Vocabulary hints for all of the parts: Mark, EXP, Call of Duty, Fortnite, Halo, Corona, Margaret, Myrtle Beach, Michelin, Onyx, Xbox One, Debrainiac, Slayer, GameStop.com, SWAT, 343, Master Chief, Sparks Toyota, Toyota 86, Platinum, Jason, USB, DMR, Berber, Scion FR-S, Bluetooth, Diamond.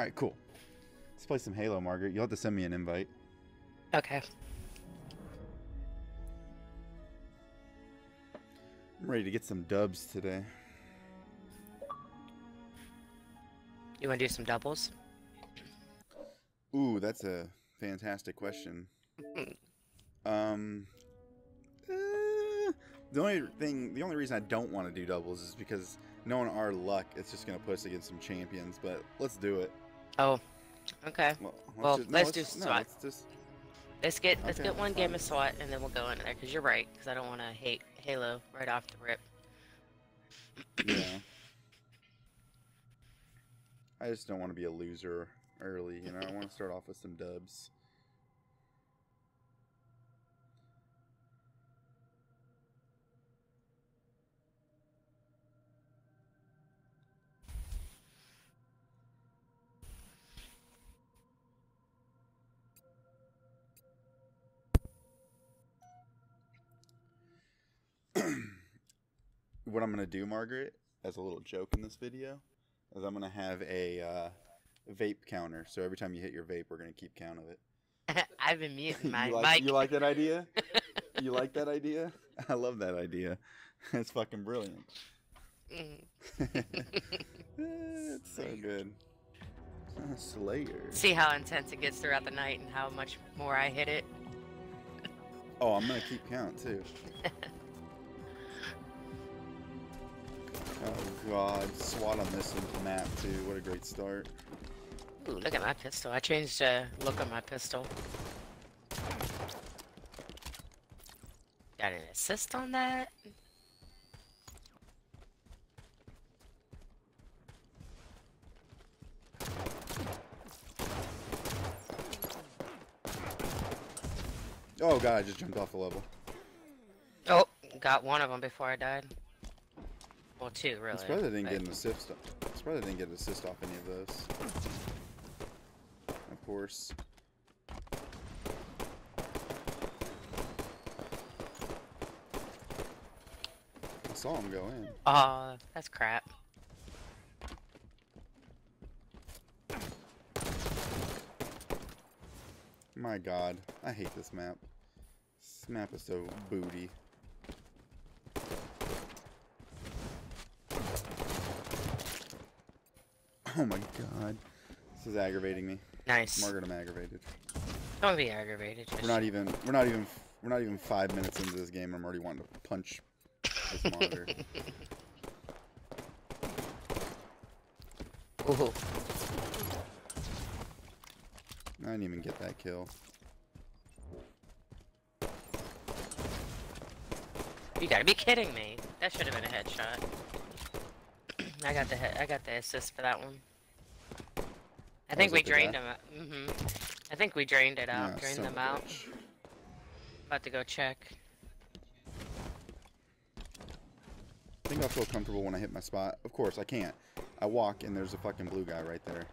Alright, cool. Let's play some Halo, Margaret. You'll have to send me an invite. Okay. I'm ready to get some dubs today. You want to do some doubles? Ooh, that's a fantastic question. The only reason I don't want to do doubles is because knowing our luck, it's just going to put us against some champions, but let's do it. Oh, okay. Well, let's do SWAT. Let's get one game of SWAT and then we'll go into there, because you're right, because I don't want to hate Halo right off the rip. Yeah. I just don't want to be a loser early, you know. I want to start off with some dubs. What I'm going to do, Margaret, as a little joke in this video, is I'm going to have a vape counter. So every time you hit your vape, we're going to keep count of it. I've been muting my mic. You like that idea? You like that idea? I love that idea. It's fucking brilliant. It's so good. Slayer. See how intense it gets throughout the night and how much more I hit it? Oh, I'm going to keep count, too. Oh god, SWAT on this map too, what a great start. Ooh, look at my pistol, I changed the look on my pistol. Got an assist on that? Oh god, I just jumped off the level. Oh, got one of them before I died. Well, two, really. It's probably didn't get an assist. It's probably didn't get an assist off any of those. Of course. I saw him go in. Aw, that's crap. My god, I hate this map. This map is so booty. Oh my god. This is aggravating me. Nice. Margaret, I'm aggravated. Don't be aggravated. We're not even 5 minutes into this game and I'm already wanting to punch this monitor. Oh. I didn't even get that kill. You gotta be kidding me. That should have been a headshot. I got the assist for that one. I think we drained them. I think we drained it out. Drained them out. About to go check. I think I'll feel comfortable when I hit my spot. Of course, I can't. I walk and there's a fucking blue guy right there.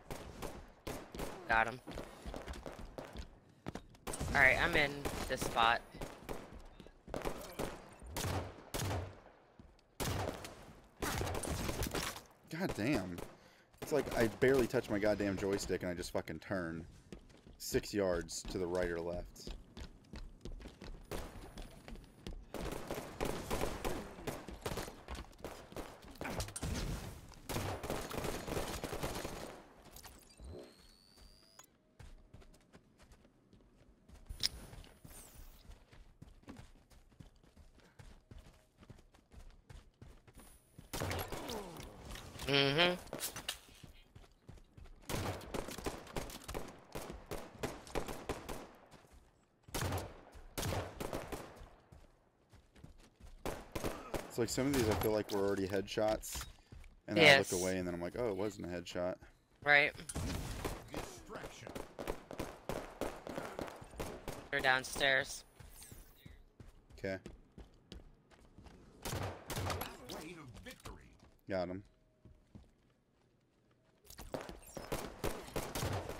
Got him. Alright, I'm in this spot. God damn. It's like I barely touch my goddamn joystick and I just fucking turn 6 yards to the right or left. So like some of these I feel like were already headshots and then I look away and then I'm like, oh, it wasn't a headshot. Right. They're downstairs. Okay. Got him.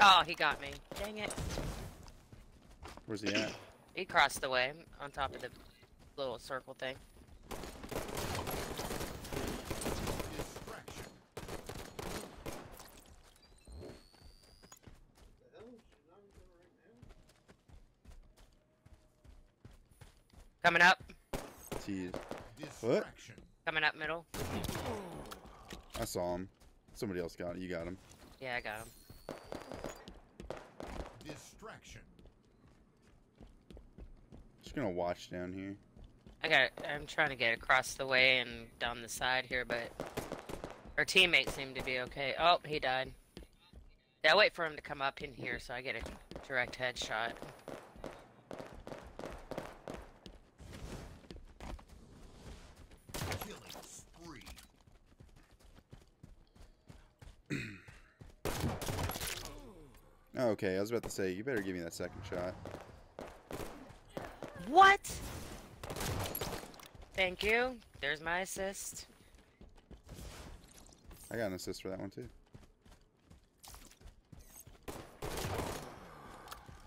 Oh, he got me. Dang it. Where's he at? He crossed the way on top of the little circle thing. Coming up. Jeez. What? Coming up middle. I saw him. Somebody else got it. You got him. Yeah, I got him. Distraction. Just gonna watch down here. I got it. I'm trying to get across the way and down the side here, but our teammates seem to be okay. Oh, he died. Yeah, I wait for him to come up in here so I get a direct headshot. Okay, I was about to say, you better give me that second shot. What? Thank you. There's my assist. I got an assist for that one, too.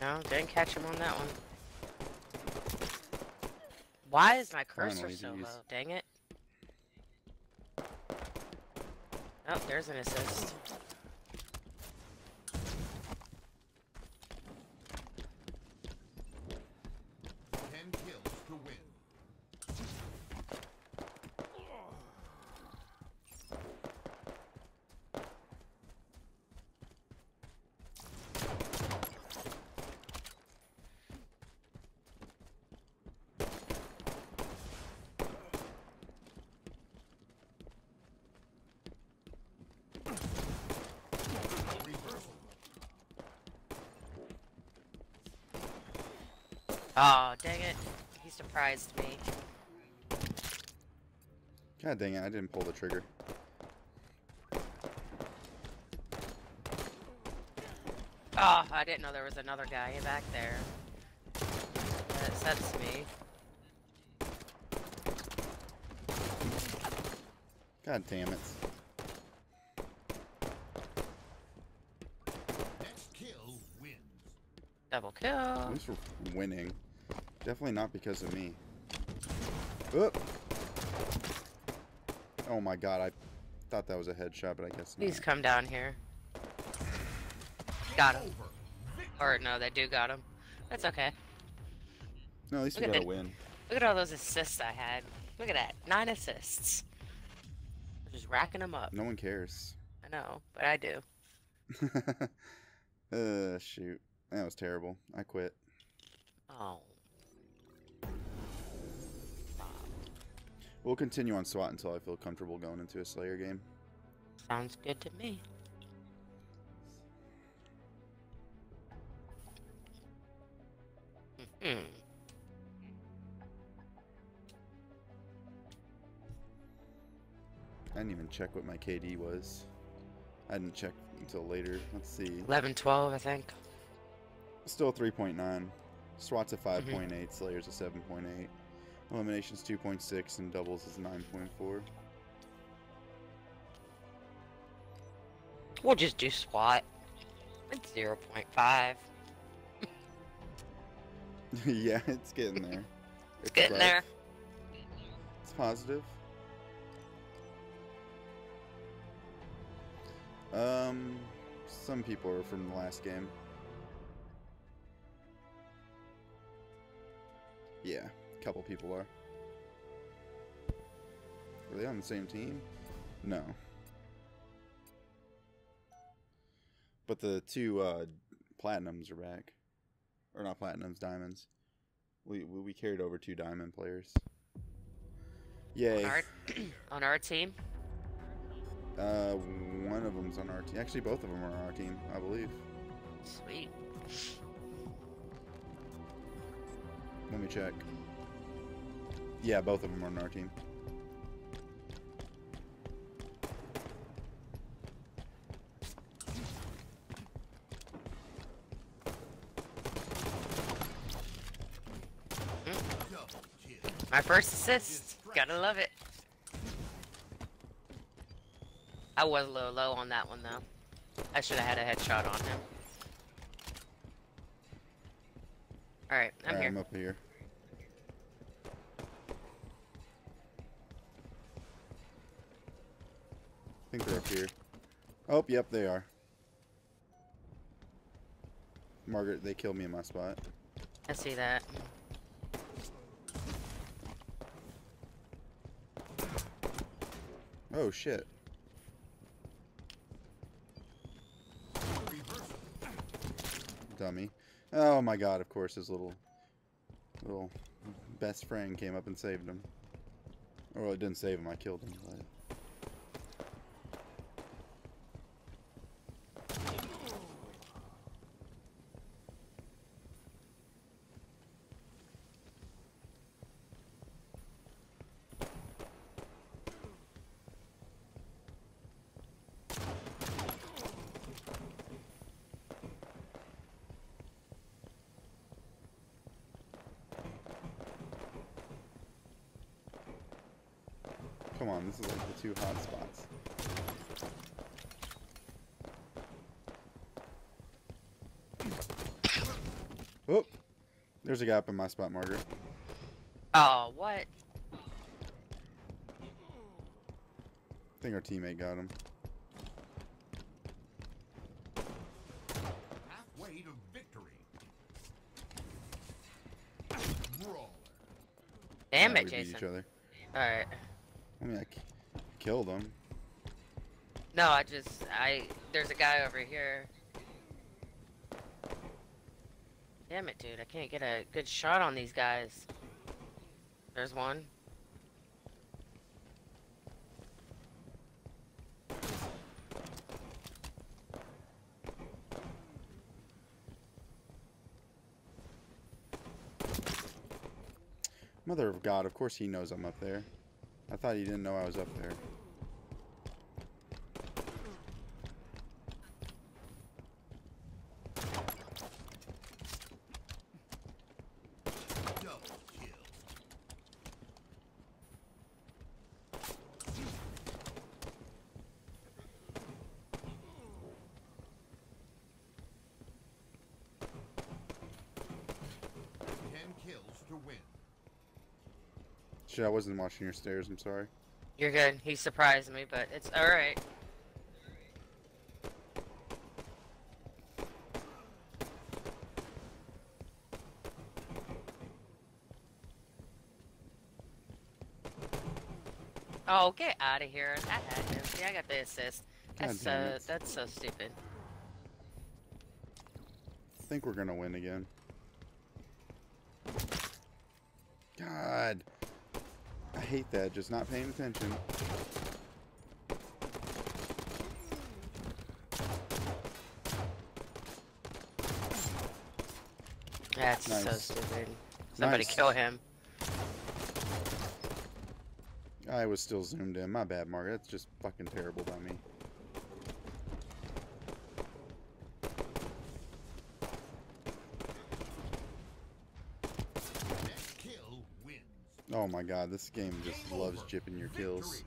No, didn't catch him on that one. Why is my cursor so low? Dang it. Oh, there's an assist. Oh, dang it. He surprised me. God dang it, I didn't pull the trigger. Oh, I didn't know there was another guy back there. That upsets me. God damn it. Next kill wins. Double kill. At least we're winning. Definitely not because of me. Oop. Oh my god, I thought that was a headshot, but I guess not. Please come down here. Got him. Or no, they do got him. That's okay. No, at least we got a win. Look at all those assists I had. Look at that. 9 assists. Just racking them up. No one cares. I know, but I do. Shoot. That was terrible. I quit. Oh. We'll continue on SWAT until I feel comfortable going into a Slayer game. Sounds good to me. Mm-hmm. I didn't even check what my KD was. I didn't check until later. Let's see. 11-12, I think. Still 3.9. SWAT's a 5.8, mm-hmm. Slayer's a 7.8. Elimination's 2.6 and doubles is 9.4. We'll just do SWAT. It's 0.5. Yeah, it's getting there. It's getting rough. There. It's positive. Some people are from the last game. Yeah. Couple people are. Were they on the same team? No. But the two Platinums are back. Or not Platinums, Diamonds. We carried over 2 Diamond players. Yay. On our team? One of them's on our team. Actually, both of them are on our team, I believe. Sweet. Let me check. Yeah, both of them are on our team. My first assist. Gotta love it. I was a little low on that one, though. I should have had a headshot on him. Alright, I'm here. I'm up here. I think they're up here. Oh, yep, they are. Margaret, they killed me in my spot. I see that. Oh shit. Dummy. Oh my god, of course his little best friend came up and saved him. Or well, it didn't save him, I killed him. Come on, this is like the two hot spots. Oh, there's a gap in my spot, Margaret. Oh, what? I think our teammate got him. Halfway to victory. Brawler. Damn it, Jason. Each other. All right. I mean, I killed him. No, there's a guy over here. Damn it, dude, I can't get a good shot on these guys. There's one. Mother of God, of course he knows I'm up there. I thought he didn't know I was up there. I wasn't watching your stairs, I'm sorry. You're good. He surprised me, but it's alright. Oh, get out of here. I had him. Yeah, I got the assist. That's so stupid. I think we're gonna win again. God. I hate that, just not paying attention. That's nice. So stupid. Somebody nice. Kill him. I was still zoomed in. My bad, Mark. That's just fucking terrible by me. Oh my god, this game just loves jipping your kills.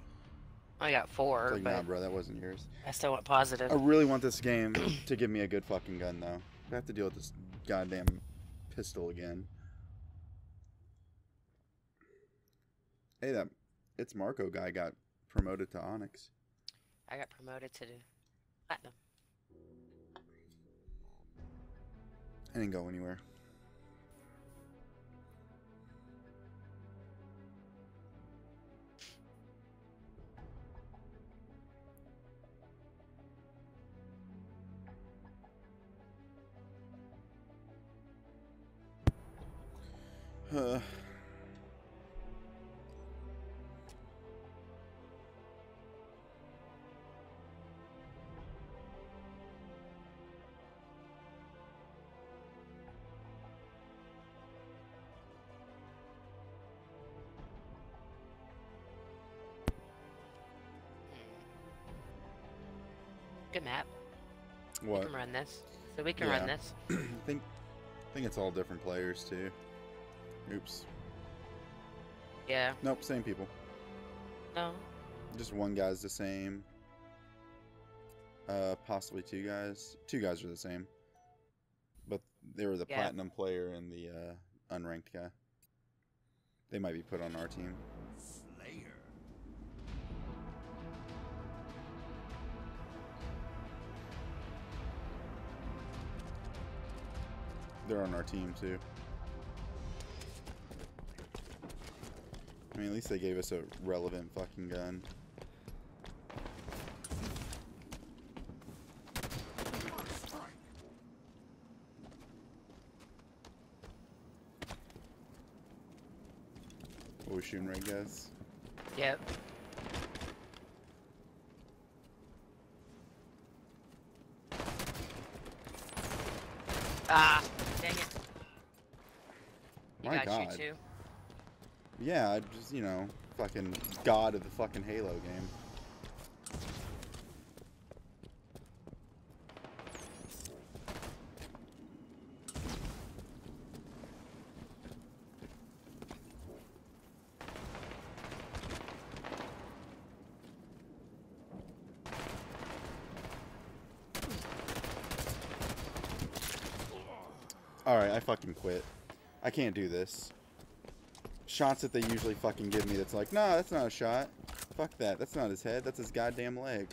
I got four, like, but nah, bro, that wasn't yours. I still went positive. I really want this game to give me a good fucking gun, though. I have to deal with this goddamn pistol again. Hey, that It's Marco guy got promoted to Onyx. I got promoted to Platinum. I didn't go anywhere. Good map. What? We can run this. So we can run this. I think it's all different players too. Oops. Yeah. Nope, same people. No. Just one guy's the same. Possibly two guys. Two guys are the same. But they were the platinum player and the unranked guy. They might be put on our team. Slayer. They're on our team too. I mean, at least they gave us a relevant fucking gun. What, we shooting right, guys? Yep. Ah, dang it. My God. You too. Yeah, I just, you know, fucking god of the fucking Halo game. Alright, I fucking quit. I can't do this. Shots that they usually fucking give me that's like, nah, that's not a shot. Fuck that. That's not his head. That's his goddamn leg.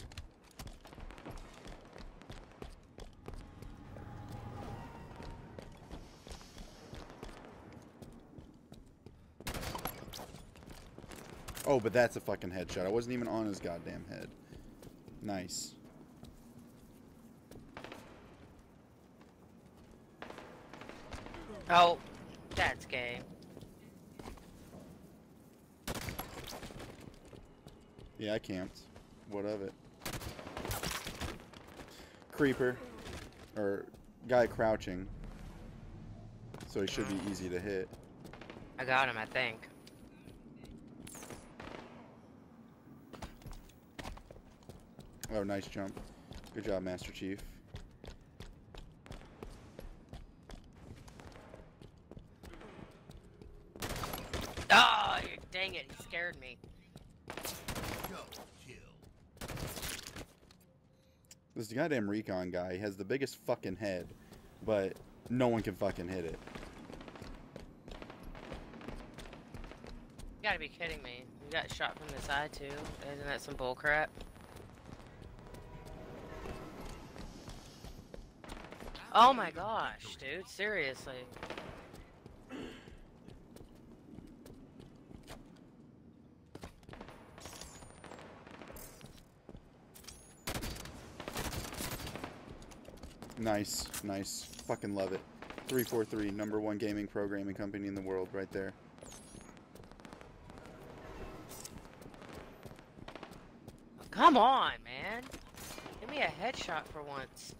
Oh, but that's a fucking headshot. I wasn't even on his goddamn head. Nice. Oh, that's gay. Yeah, I camped. What of it? Creeper. Or guy crouching. So he should be easy to hit. I got him, I think. Oh, nice jump. Good job, Master Chief. Dang it, he scared me. This goddamn recon guy has the biggest fucking head, but no one can fucking hit it. You gotta be kidding me. You got shot from the side too. Isn't that some bull crap? Oh my gosh, dude, seriously. Nice, nice. Fucking love it. 343, number one gaming programming company in the world right there. Come on, man. Give me a headshot for once.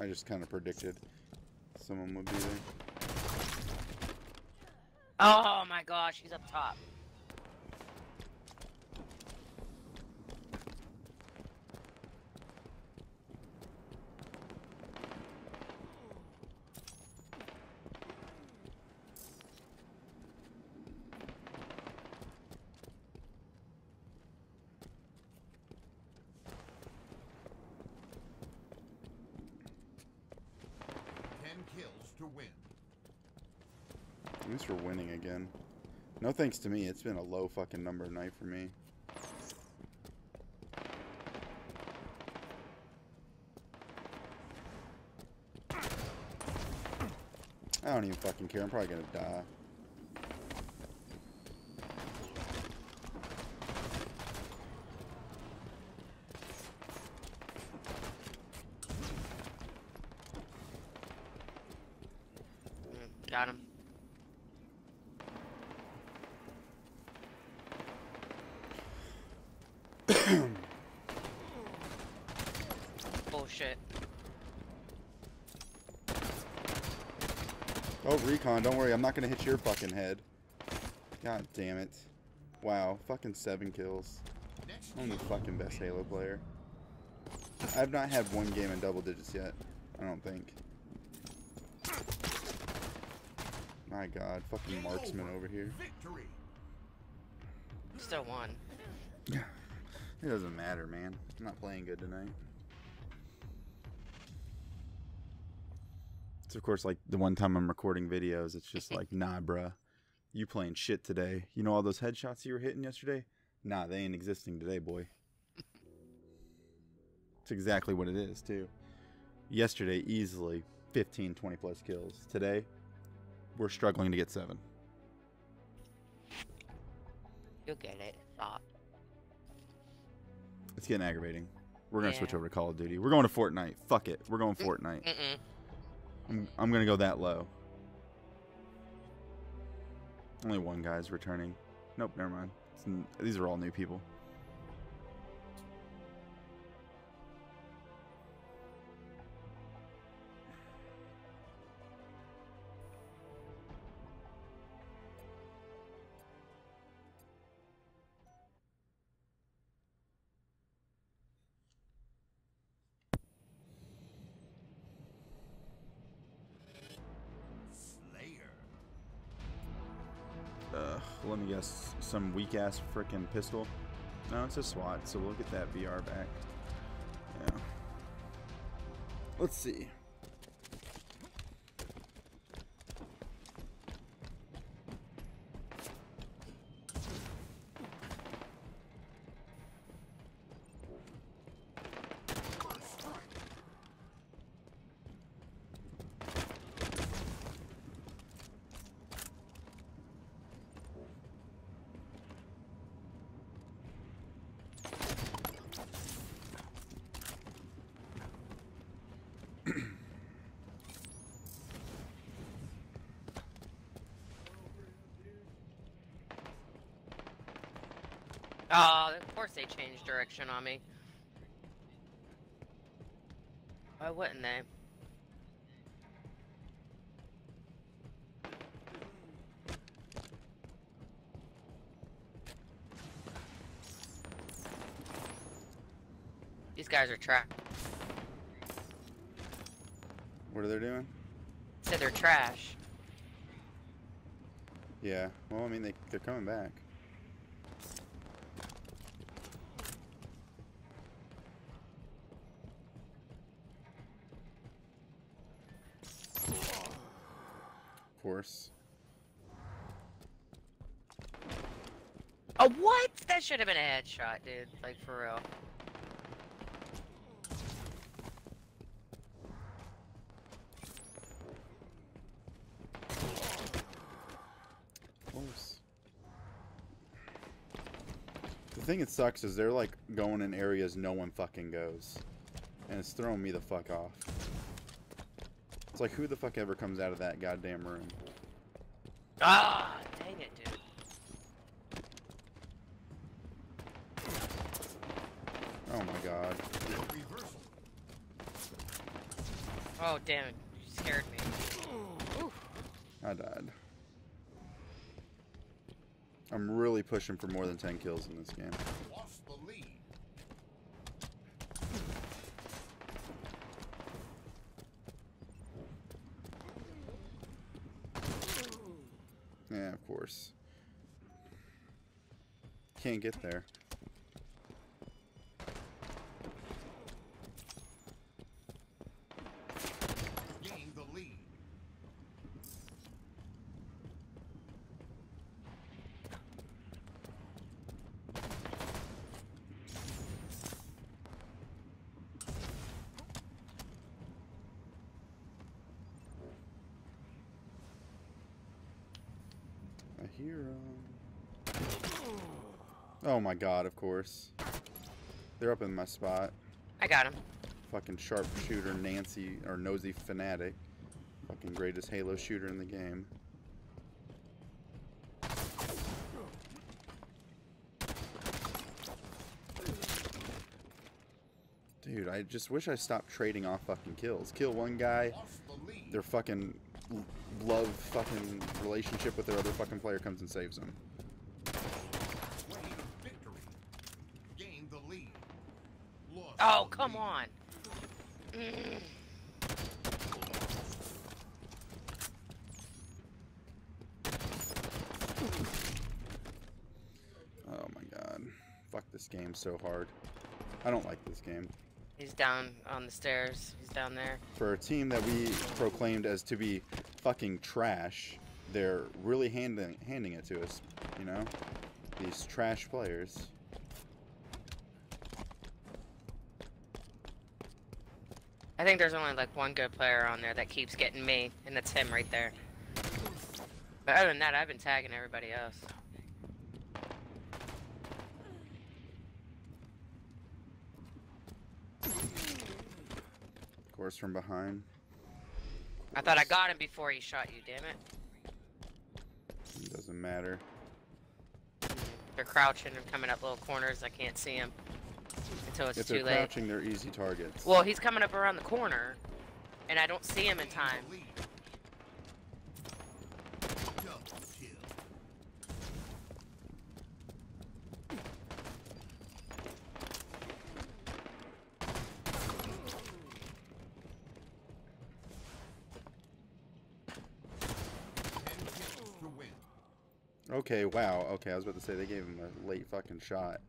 I just kind of predicted someone would be there. Oh my gosh, he's up top. We're winning again. No thanks to me. It's been a low fucking number night for me. I don't even fucking care. I'm probably gonna die. Got him. Bullshit. Oh, recon, don't worry, I'm not gonna hit your fucking head. God damn it. Wow, fucking 7 kills. I'm the fucking best Halo player. I've not had one game in double digits yet, I don't think. My God, fucking marksman over here. Still won. It doesn't matter, man. I'm not playing good tonight. It's of course like the one time I'm recording videos, it's just like, nah, bruh, you playing shit today. You know all those headshots you were hitting yesterday? Nah, they ain't existing today, boy. It's exactly what it is, too. Yesterday, easily 15, 20 plus kills. Today, we're struggling to get 7. You'll get it. Stop. It's getting aggravating. We're going to switch over to Call of Duty. We're going to Fortnite. Fuck it. We're going Fortnite. I'm going to go that low. Only one guy's returning. Nope, never mind. These are all new people. Let me guess, some weak-ass frickin' pistol. No, it's a SWAT, so we'll get that VR back. Yeah. Let's see. Of course they changed direction on me. Why wouldn't they? These guys are trash. What are they doing? Said they're trash. Yeah. Well, I mean, they're coming back. Oh, what? That should have been a headshot, dude. Like, for real. Close. The thing that sucks is they're, like, going in areas no one fucking goes. And it's throwing me the fuck off. It's like, who the fuck ever comes out of that goddamn room? Ah, dang it, dude. Oh my god. Oh damn it, you scared me. Oof. I died. I'm really pushing for more than 10 kills in this game. Lost the lead. Yeah, of course. Can't get there. Gain the lead. A hero. Oh my god, of course. They're up in my spot. I got him. Fucking sharpshooter Nancy, or nosy fanatic. Fucking greatest Halo shooter in the game. Dude, I just wish I stopped trading off fucking kills. Kill one guy, their fucking love fucking relationship with their other fucking player comes and saves them. Oh, come on. Oh my god. Fuck this game so hard. I don't like this game. He's down on the stairs. He's down there. For a team that we proclaimed as to be fucking trash, they're really handing it to us, you know? These trash players. I think there's only like one good player on there that keeps getting me, and that's him right there. But other than that, I've been tagging everybody else. course, from behind. I thought I got him before he shot you, damn it. It doesn't matter. They're crouching and coming up little corners. I can't see him until it's too late. If they're crouching, they're easy targets. Well, he's coming up around the corner, and I don't see him in time. Okay, wow. Okay, I was about to say they gave him a late fucking shot.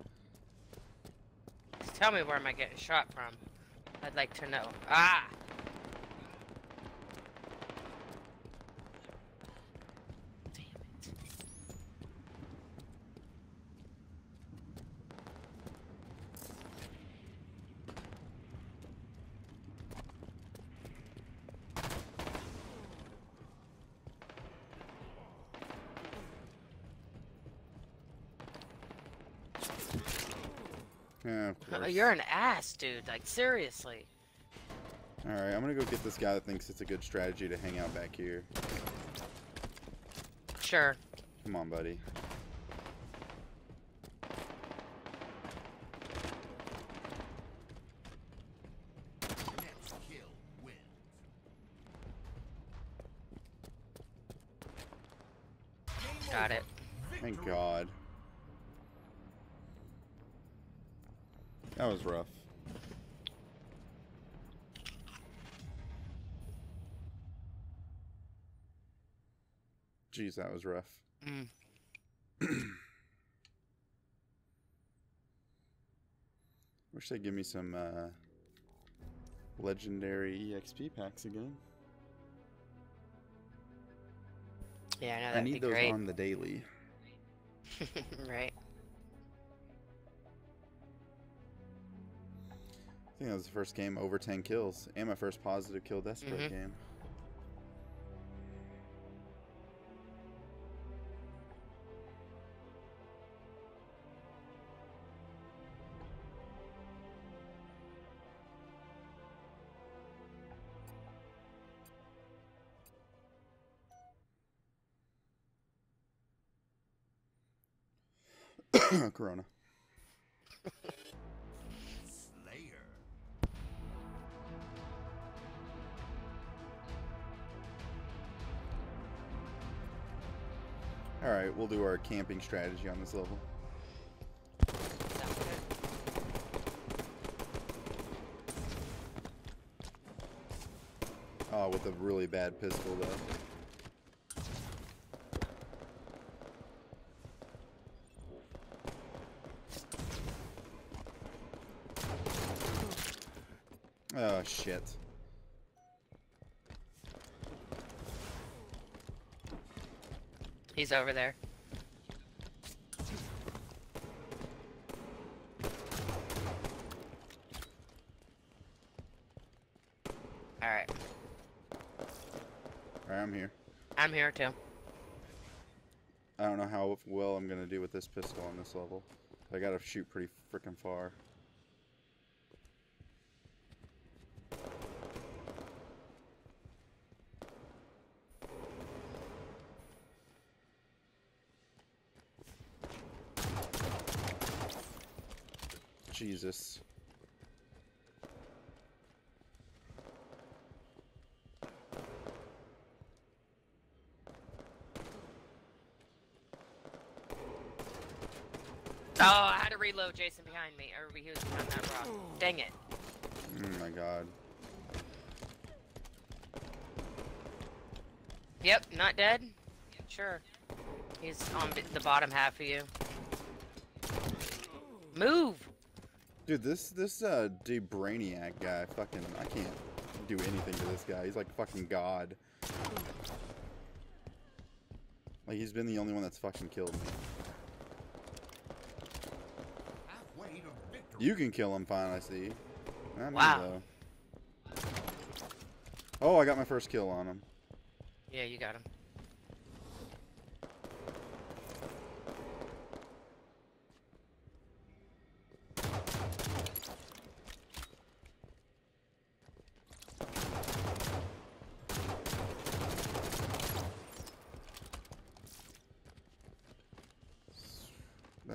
Tell me where am I getting shot from? I'd like to know. Ah! Damn it. Yeah, of course. You're an ass, dude. Like, seriously. Alright, I'm gonna go get this guy that thinks it's a good strategy to hang out back here. Sure. Come on, buddy. Got it. Thank God. That was rough. Jeez, that was rough. Mm. Wish they'd give me some legendary EXP packs again. Yeah, I know that'd be great. I need those on the daily. Right. I think that was the first game over 10 kills, and my first positive kill desperate game. Corona. Alright, we'll do our camping strategy on this level. Oh, with a really bad pistol, though. Oh, shit. He's over there. Alright. Alright, I'm here. I'm here too. I don't know how well I'm gonna do with this pistol on this level. I gotta shoot pretty freaking far. Jesus. Oh, I had to reload Jason behind me. Or he was behind that rock. Dang it. Oh my god. Yep, not dead? Sure. He's on the bottom half of you. Move! Dude, this Debrainiac guy, fucking, I can't do anything to this guy. He's like fucking God. Like, he's been the only one that's fucking killed me. You can kill him fine, I see. Not wow. Me, though. Oh, I got my first kill on him. Yeah, you got him.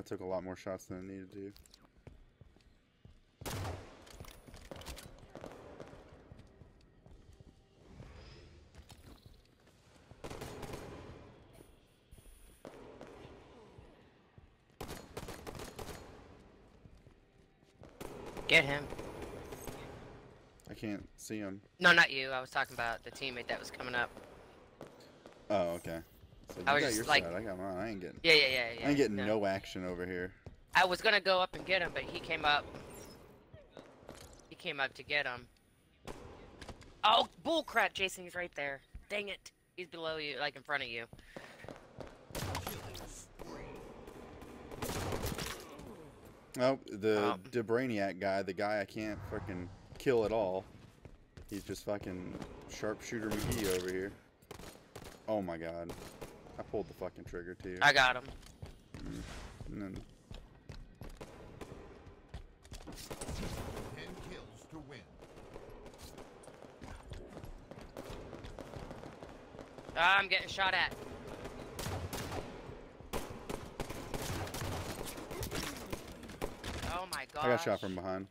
took a lot more shots than I needed to. Get him. I can't see him. No, not you. I was talking about the teammate that was coming up. Oh, okay. So I was got just your like, side. I got mine. I ain't getting. Yeah. I ain't getting no action over here. I was gonna go up and get him, but he came up. He came up to get him. Oh, bullcrap! Jason, he's right there. Dang it! He's below you, like in front of you. Oh, the Debrainiac guy, the guy I can't fucking kill at all. He's just fucking sharpshooter McGee over here. Oh my god. I pulled the fucking trigger too. I got him. And then... 10 kills to win. I'm getting shot at. Oh my gosh. I got shot from behind.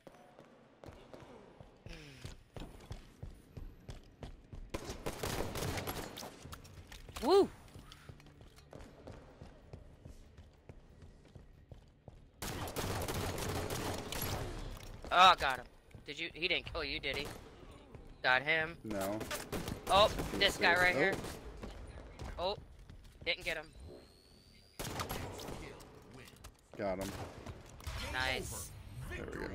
Woo! Oh, got him. Did you? He didn't kill you, did he? Got him. No. Oh, this guy right here. Oh, didn't get him. Got him. Nice. There we go.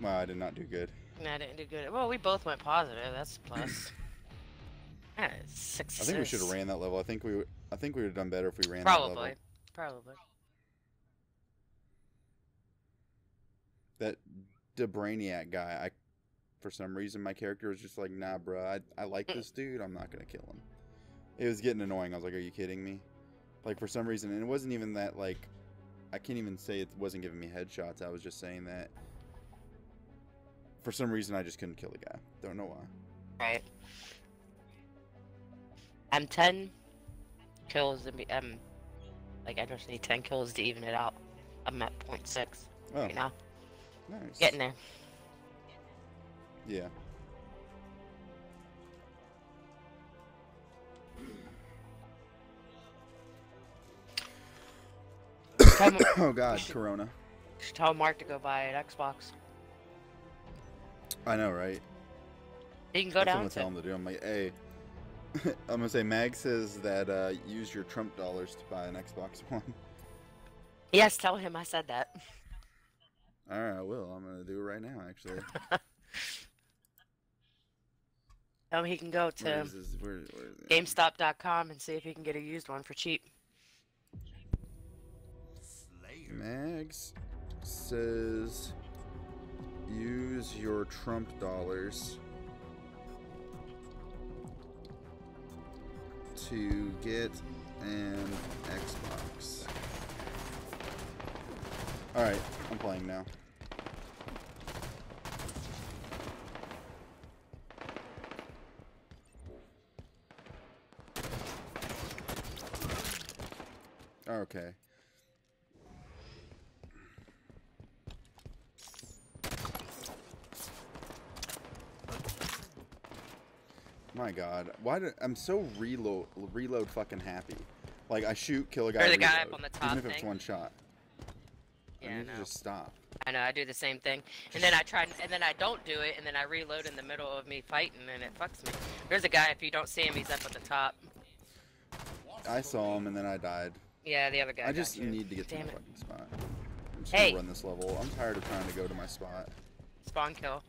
Wow, I did not do good. No, I didn't do good. Well, we both went positive. That's a plus. Success. I think we should have ran that level. I think we would have done better if we ran that level. Probably. That Debrainiac guy, for some reason my character was just like, nah, bruh, I like this dude. I'm not gonna kill him. It was getting annoying. I was like, are you kidding me? Like for some reason, and it wasn't even that like. I can't even say it wasn't giving me headshots. I was just saying that for some reason I just couldn't kill the guy. Don't know why. Right. I'm 10 kills. Like I just need 10 kills to even it out. I'm at 0.6. Oh. Right now. Nice. Getting there. Yeah. Oh god, Corona. Just tell Mark to go buy an Xbox. I know, right? He can go down. I'm gonna tell him to do. I'm like, hey, I'm gonna say Mag says that use your Trump dollars to buy an Xbox One. Yes, tell him I said that. All right, I will. I'm gonna do it right now, actually. Oh, he can go to GameStop.com and see if he can get a used one for cheap. Mags says use your Trump dollars to get an Xbox. Alright, I'm playing now. Okay. My god, why do I'm so reload fucking happy? Like I shoot, kill a guy, the guy up on the top even if it's one shot. Yeah, I need to just stop. I know, I do the same thing, and then I try, and then I don't do it, and then I reload in the middle of me fighting, and it fucks me. There's a guy. If you don't see him, he's up at the top. I saw him, and then I died. Yeah, the other guy. I just need to get to my fucking spot. I'm just gonna run this level. I'm tired of trying to go to my spot. Spawn kill.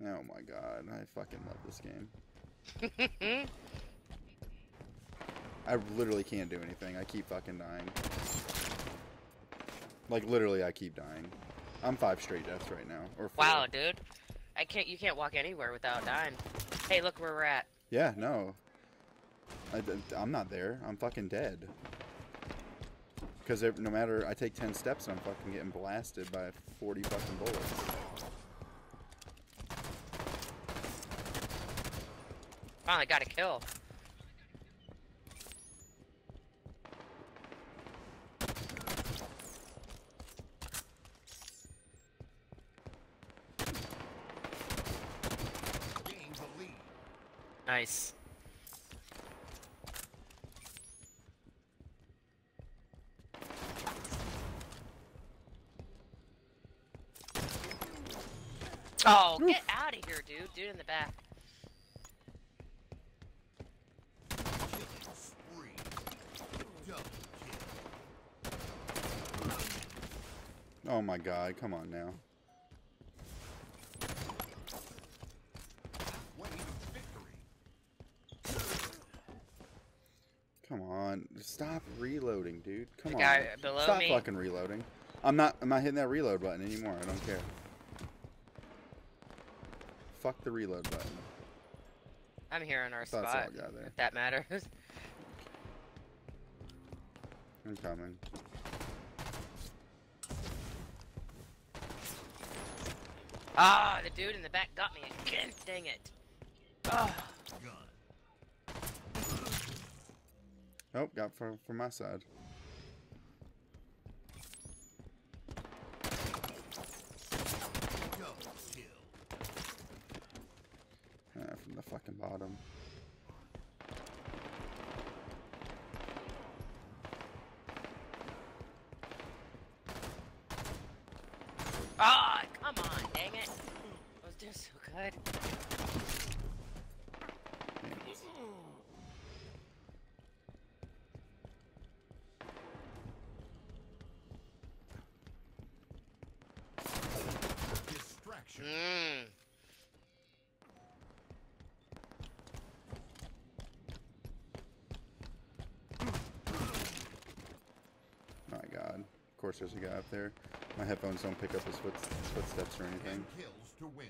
Oh my god, I fucking love this game. I literally can't do anything. I keep fucking dying. Like literally, I keep dying. I'm 5 straight deaths right now. Or 4. Wow, dude, I can't. You can't walk anywhere without dying. Hey, look where we're at. Yeah, no. I'm not there. I'm fucking dead. Because no matter, I take 10 steps and I'm fucking getting blasted by 40 fucking bullets. Finally got a kill. Nice. Oh, get out of here, dude. Dude in the back. Oh my god, come on now. Come on, stop reloading, dude. Come on. Stop fucking reloading. I'm not hitting that reload button anymore. I don't care. Fuck the reload button. I'm here on our spot. If that matters. I'm coming. Ah, the dude in the back got me again. Dang it. Oh, got from my side. From the fucking bottom. Ah, oh, come on, dang it! I was doing so good. Distraction. My God! Of course, there's a guy up there. My headphones don't pick up his footsteps or anything. Kills to win.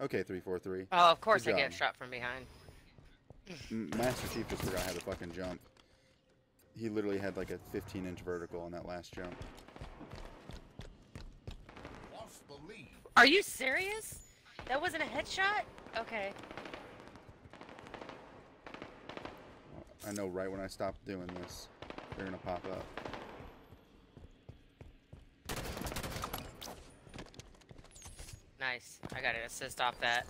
Okay, 343. Oh, of course I get shot from behind. Master Chief just forgot how to fucking jump. He literally had like a 15-inch vertical on that last jump. Lost the lead. Are you serious? That wasn't a headshot? Okay. I know right when I stop doing this, they're gonna pop up. Nice. I got an assist off that.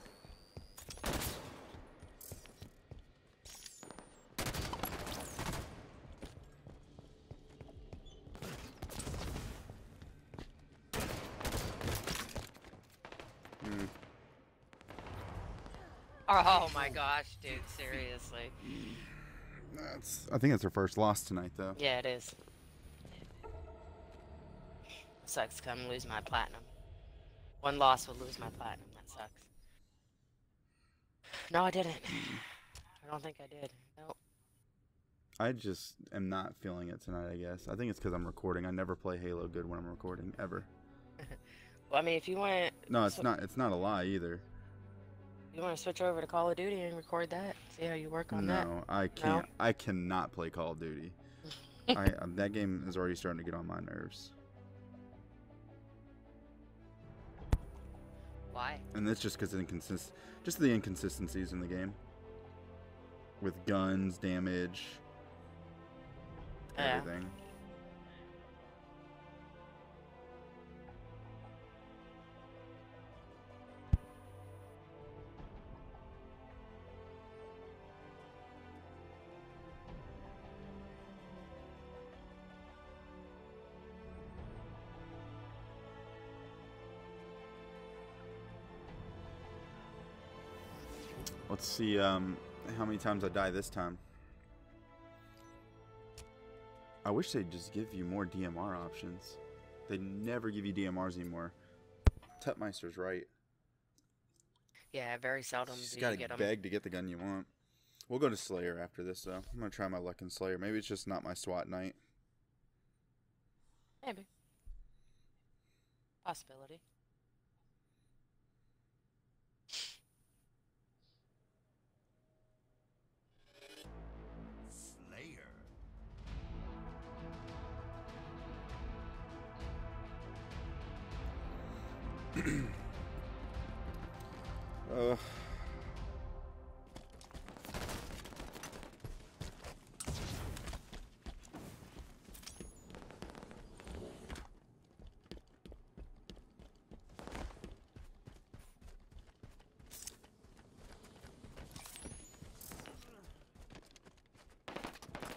Oh my gosh, dude! Seriously. I think that's our first loss tonight, though. Yeah, it is. Sucks. Come lose my platinum. One loss would lose my platinum. That sucks. No, I didn't. I don't think I did. Nope. I just am not feeling it tonight, I guess. I think it's because I'm recording. I never play Halo good when I'm recording, ever. Well, I mean, if you want to... No, it's not a lie, either. You want to switch over to Call of Duty and record that? See how you work on that? No, I can't. No? I cannot play Call of Duty. That game is already starting to get on my nerves. Why? And that's just because just the inconsistencies in the game. With guns, damage, everything. Let's see how many times I die this time. I wish they'd just give you more DMR options. They never give you DMRs anymore. Tutmeister's right. Yeah, very seldom do you get them. You gotta beg to get the gun you want. We'll go to Slayer after this, though. I'm gonna try my luck in Slayer. Maybe it's just not my SWAT night. Maybe. Possibility.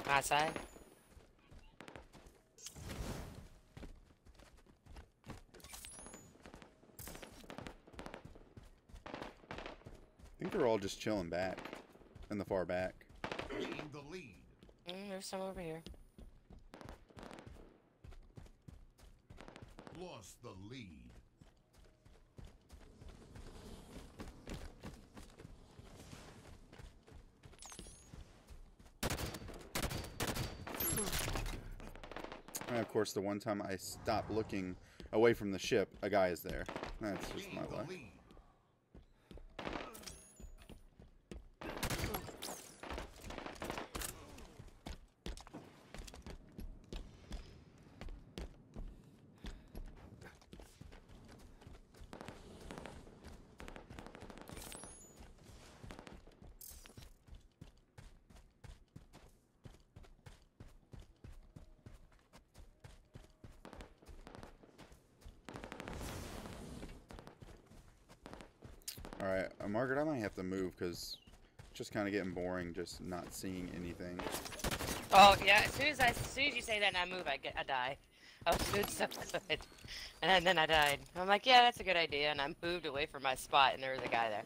outside. I think they're all just chilling back, in the far back. There's some over here. Lost the lead. And of course, the one time I stop looking away from the ship, a guy is there. That's just my luck. Alright, Margaret, I might have to move because it's just kind of getting boring just not seeing anything. Oh, yeah, as soon as you say that and I move, I die. I was doing something good, and then I died. I'm like, yeah, that's a good idea, and I moved away from my spot, and there was a guy there.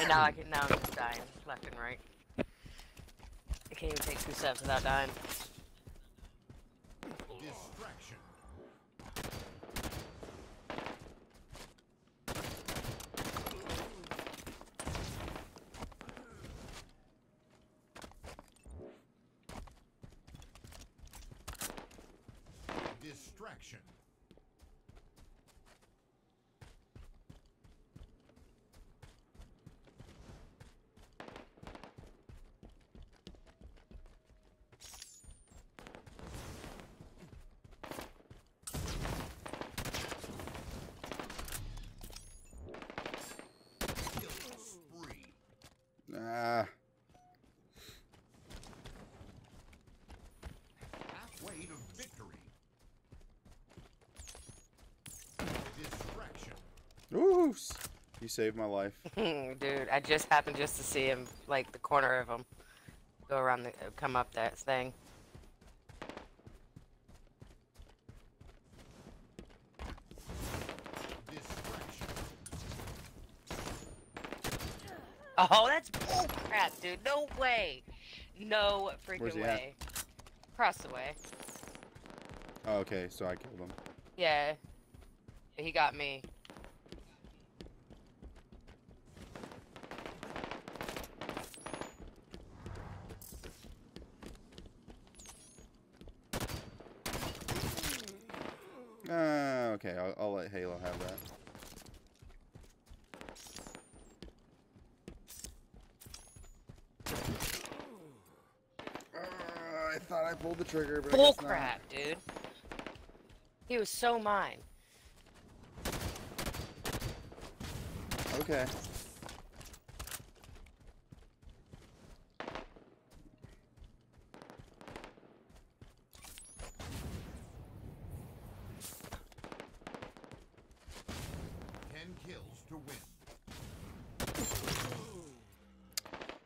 And now now I'm just dying, left and right. I can't even take two steps without dying. Distraction. Distraction. Ooh, you saved my life. Dude, I just happened just to see him, like, the corner of him. Go around, come up that thing. Oh, that's bull crap, dude. No way. No freaking way. At? Across the way. Oh, okay, so I killed him. Yeah. He got me. Okay, I'll let Halo have that. I thought I pulled the trigger, but bull crap, dude. He was so mine. Okay.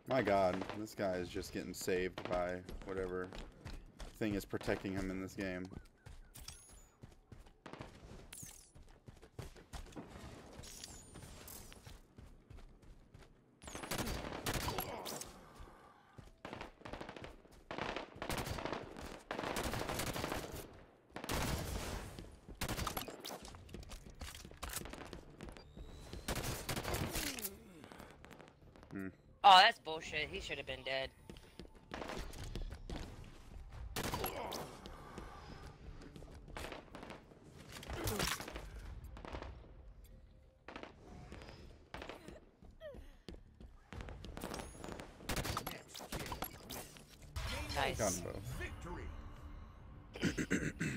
My god, this guy is just getting saved by whatever thing is protecting him in this game. Oh, that's bullshit. He should have been dead. Nice. Combo. Victory.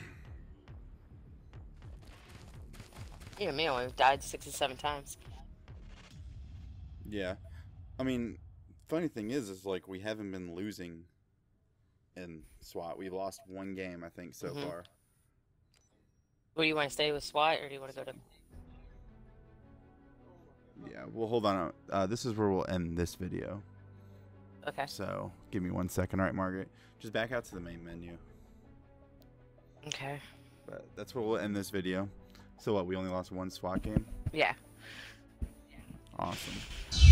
Even me only died 6 or 7 times. Yeah. I mean, funny thing is like we haven't been losing in SWAT. We've lost 1 game, I think, so far. Well, do you want to stay with SWAT, or do you want to go to? Yeah, well, hold on. This is where we'll end this video. Okay. So give me 1 second. All right, Margaret, just back out to the main menu. Okay. But that's where we'll end this video. So what, we only lost one SWAT game? Yeah. Awesome.